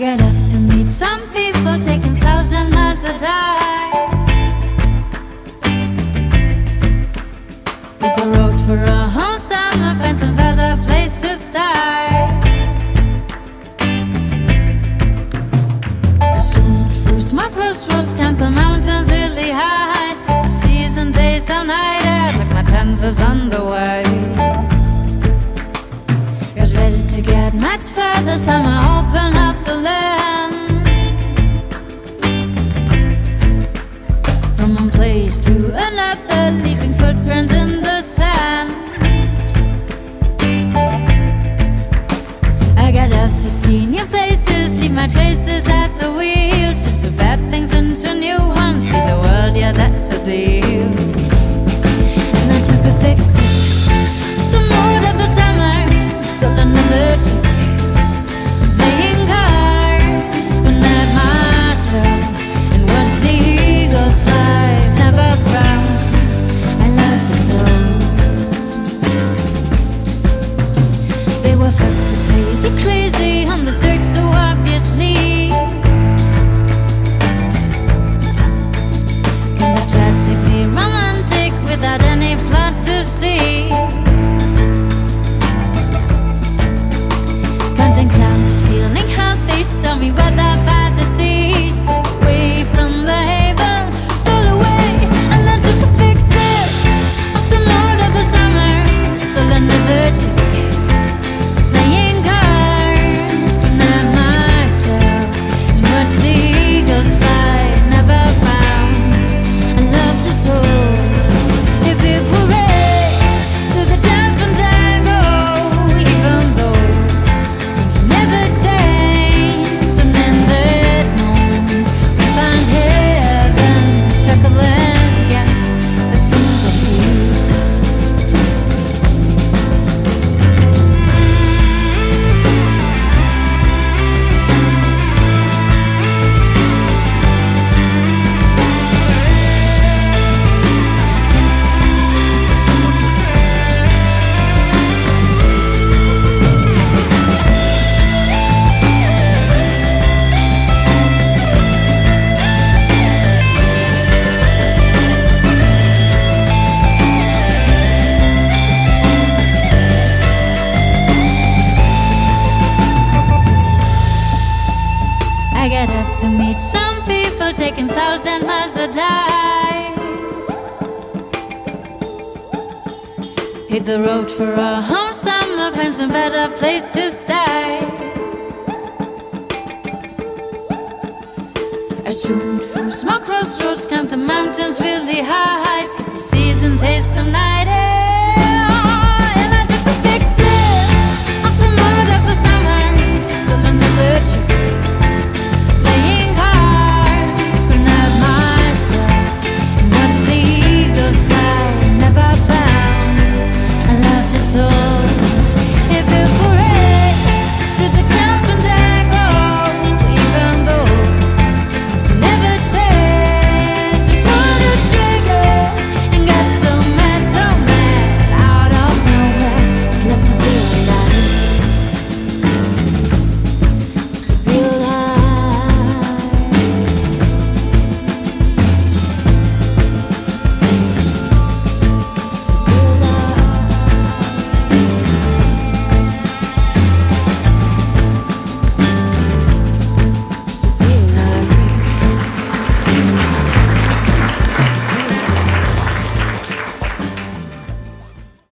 I get up to meet some people taking 1,000 miles a day. Hit the road for a home summer, find some better place to stay. I soon cruise my crossroads, camp the mountains, hilly highs. The season days, I'm nighted, like my chances on the way. Ready to get much further, summer open up the land. From one place to another, leaving footprints in the sand. I get up to see new places, leave my traces at the wheel. Change the bad things into new ones, see the world, yeah, that's the deal. And I took a big sip of the mood of the summer. Still another trick, playing cards, but not myself. And watch the eagles fly, never frown. I loved it so. They were fucked up, crazy, crazy on the search, so obviously kind of tragically romantic, without any plot to see. Clowns feeling hot, they stormy weather by the sea. Step away from the haven, stole away, and I took a big sip of the mood of the summer. Still another chick, playing cards, but not myself. And watch the eagles fly, never found. I loved us all. If it were to meet some people taking 1,000 miles a day. Hit the road for a home summer, find some better place to stay. I shoot through small crossroads, climb the mountains, really highs. Get the season, taste some night air.